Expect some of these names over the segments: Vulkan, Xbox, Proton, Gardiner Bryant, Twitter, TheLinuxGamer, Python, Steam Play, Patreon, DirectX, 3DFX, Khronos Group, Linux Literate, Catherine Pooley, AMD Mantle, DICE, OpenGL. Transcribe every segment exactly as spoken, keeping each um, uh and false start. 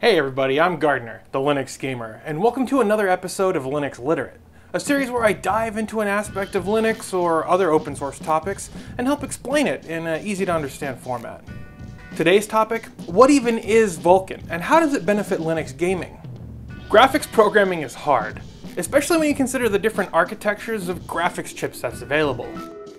Hey everybody, I'm Gardner, the Linux Gamer, and welcome to another episode of Linux Literate, a series where I dive into an aspect of Linux or other open source topics and help explain it in an easy to understand format. Today's topic, what even is Vulkan and how does it benefit Linux gaming? Graphics programming is hard, especially when you consider the different architectures of graphics chipsets available.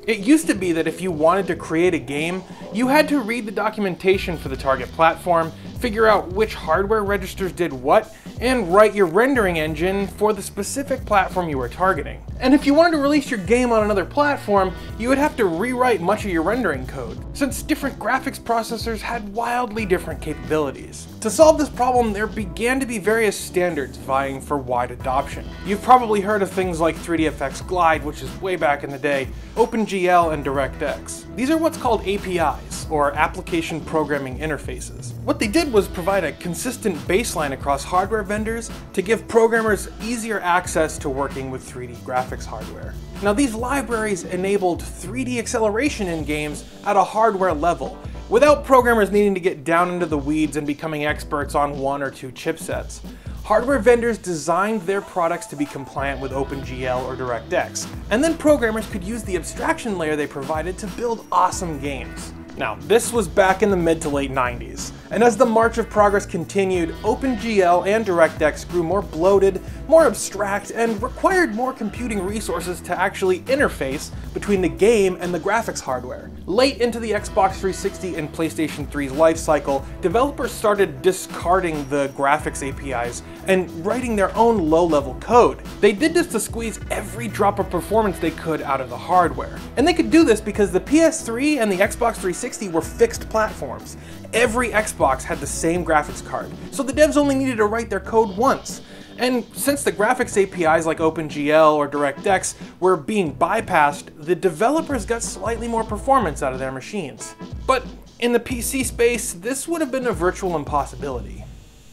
It used to be that if you wanted to create a game, you had to read the documentation for the target platform, figure out which hardware registers did what, and write your rendering engine for the specific platform you were targeting. And if you wanted to release your game on another platform, you would have to rewrite much of your rendering code, since different graphics processors had wildly different capabilities. To solve this problem, there began to be various standards vying for wide adoption. You've probably heard of things like three D F X Glide, which is way back in the day, OpenGL, and DirectX. These are what's called A P Is, or Application Programming Interfaces. What they did was provide a consistent baseline across hardware vendors to give programmers easier access to working with three D graphics hardware. Now, these libraries enabled three D acceleration in games at a hardware level, without programmers needing to get down into the weeds and becoming experts on one or two chipsets. Hardware vendors designed their products to be compliant with OpenGL or DirectX, and then programmers could use the abstraction layer they provided to build awesome games. Now, this was back in the mid to late nineties, and as the march of progress continued, OpenGL and DirectX grew more bloated, more abstract, and required more computing resources to actually interface between the game and the graphics hardware. Late into the Xbox three sixty and PlayStation three's life cycle, developers started discarding the graphics A P Is and writing their own low-level code. They did this to squeeze every drop of performance they could out of the hardware, and they could do this because the P S three and the Xbox three sixty were fixed platforms. Every Xbox had the same graphics card, so the devs only needed to write their code once. And since the graphics A P Is like OpenGL or DirectX were being bypassed, the developers got slightly more performance out of their machines. But in the P C space, this would have been a virtual impossibility.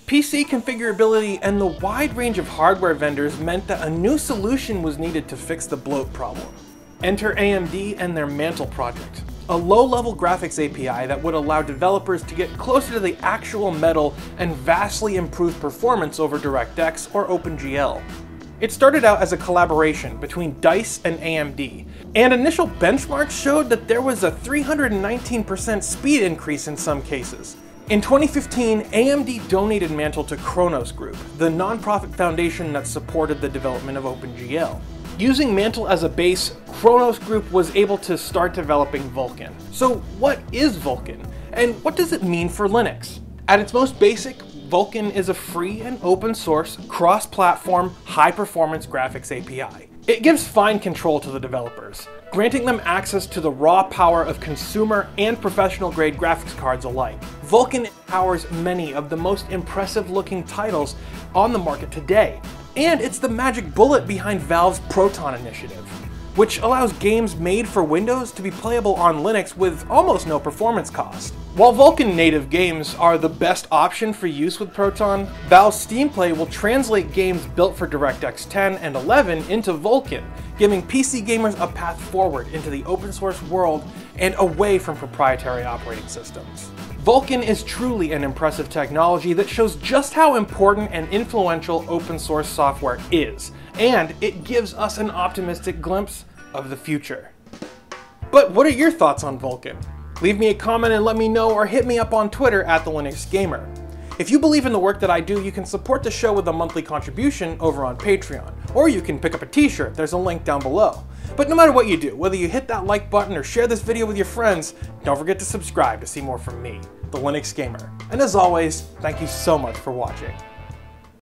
P C configurability and the wide range of hardware vendors meant that a new solution was needed to fix the bloat problem. Enter A M D and their Mantle project, a low-level graphics A P I that would allow developers to get closer to the actual metal and vastly improve performance over DirectX or OpenGL. It started out as a collaboration between DICE and A M D, and initial benchmarks showed that there was a three hundred nineteen percent speed increase in some cases. In twenty fifteen, A M D donated Mantle to Khronos Group, the nonprofit foundation that supported the development of OpenGL. Using Mantle as a base, Khronos Group was able to start developing Vulkan. So what is Vulkan, and what does it mean for Linux? At its most basic, Vulkan is a free and open source, cross-platform, high-performance graphics A P I. It gives fine control to the developers, granting them access to the raw power of consumer and professional-grade graphics cards alike. Vulkan powers many of the most impressive-looking titles on the market today, and it's the magic bullet behind Valve's Proton initiative, which allows games made for Windows to be playable on Linux with almost no performance cost. While Vulkan native games are the best option for use with Proton, Valve's Steam Play will translate games built for DirectX ten and eleven into Vulkan, giving P C gamers a path forward into the open source world and away from proprietary operating systems. Vulkan is truly an impressive technology that shows just how important and influential open source software is, and it gives us an optimistic glimpse of the future. But what are your thoughts on Vulkan? Leave me a comment and let me know, or hit me up on Twitter at TheLinuxGamer. If you believe in the work that I do, you can support the show with a monthly contribution over on Patreon, or you can pick up a t-shirt, there's a link down below. But no matter what you do, whether you hit that like button or share this video with your friends, don't forget to subscribe to see more from me, the Linux Gamer. And as always, thank you so much for watching.